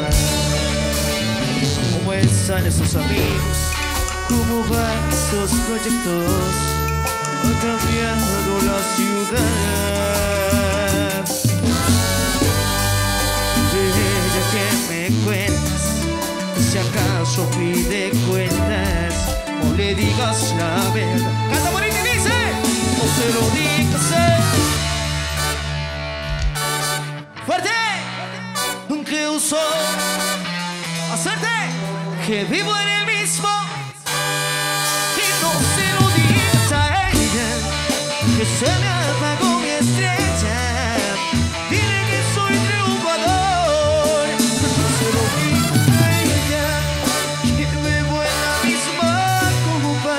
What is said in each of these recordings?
más. Cómo están esos amigos, cómo van esos proyectos, ha cambiado la ciudad. De ella que me cuentas, si acaso pide cuentas, no le digas la verdad. ¡Canta bonito y dice! No se lo digas fuerte, que usó hacerte que vivo en el mismo, y no se lo digas a ella que se me apagó mi estrella. Dile que soy triunfador, no se lo digas a ella que vivo en la misma culpa,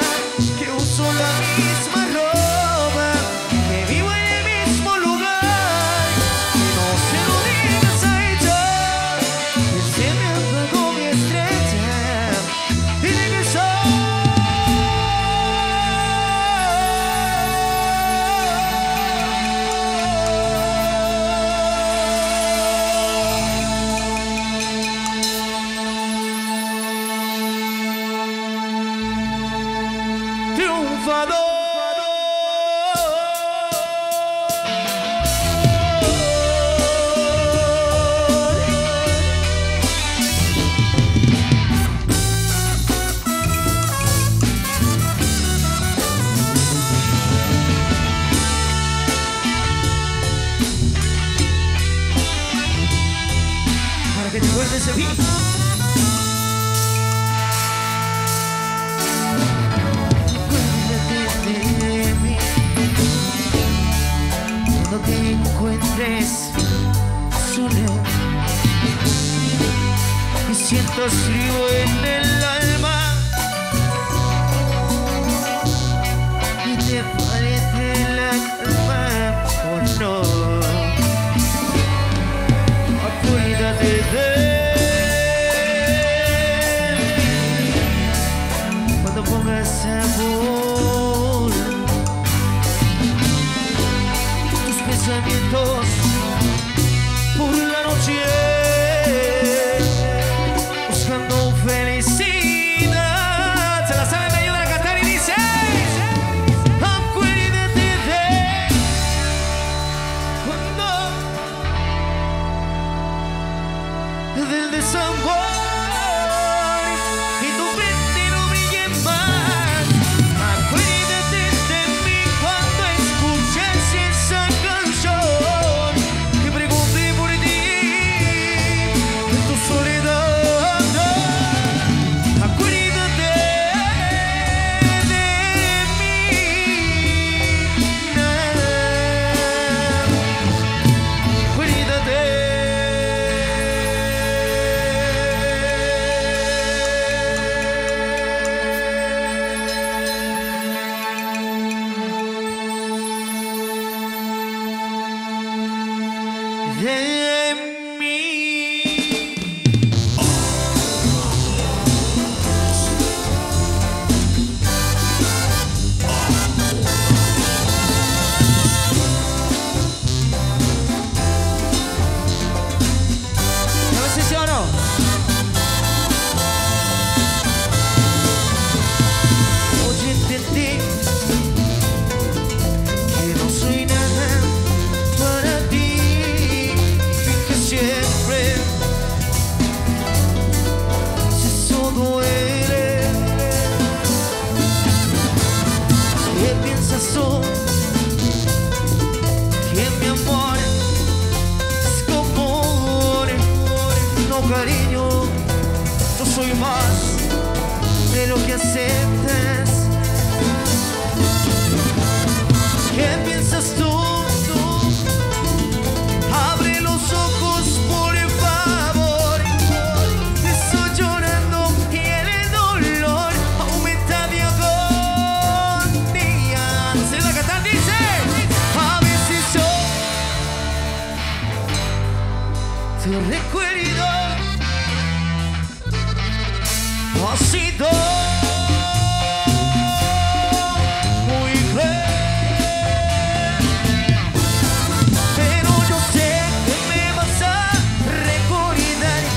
que uso la misma ropa, que vivo en el mismo lugar, y no se lo digas a ella que se me apagó mi estrella. Dile que soy triunfador. Que te acuerdes de mí, acuérdate de mí. Cuando te encuentres solo y sientas frío en el alma y te parece la calma, oh no, acuérdate de él. Cuando pongas sabor tus pensamientos por la noche, buscando felicidad. Se la sabe medio de la cantar y dice: acuérdate de él. Del desamor y tu mente no brille más. Acuérdate de mí cuando escuches esa canción, que pregunté por ti en tu soledad. Acuérdate de mí, acuérdate. De mí. ¿A veces sí o no? Oye, entendí que no soy nada para ti, y que siempre si todo eres. ¿Qué piensas tú? Que mi amor es como oro, no cariño. Yo soy más de lo que aceptas. ¿Qué piensas tú? Abre los ojos, por favor. Te estoy llorando, tiene dolor, aumenta de agonía. Se la cantar, dice: a veces yo te recuerdo, no ha sido muy cruel. Pero yo sé que me vas a recordar